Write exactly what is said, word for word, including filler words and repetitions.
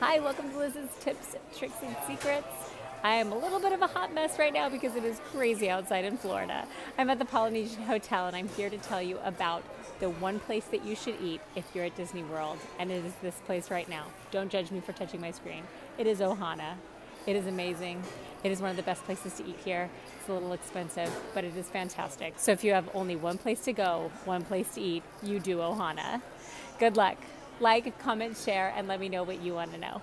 Hi, welcome to Liz's Tips, Tricks, and Secrets. I am a little bit of a hot mess right now because it is crazy outside in Florida. I'm at the Polynesian Hotel and I'm here to tell you about the one place that you should eat if you're at Disney World, and it is this place right now. Don't judge me for touching my screen. It is Ohana. It is amazing. It is one of the best places to eat here. It's a little expensive, but it is fantastic. So if you have only one place to go, one place to eat, you do Ohana. Good luck. Like, comment, share, and let me know what you want to know.